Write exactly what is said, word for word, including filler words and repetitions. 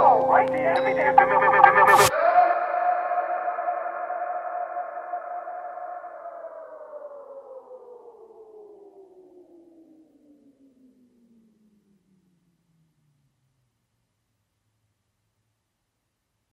All right, every day,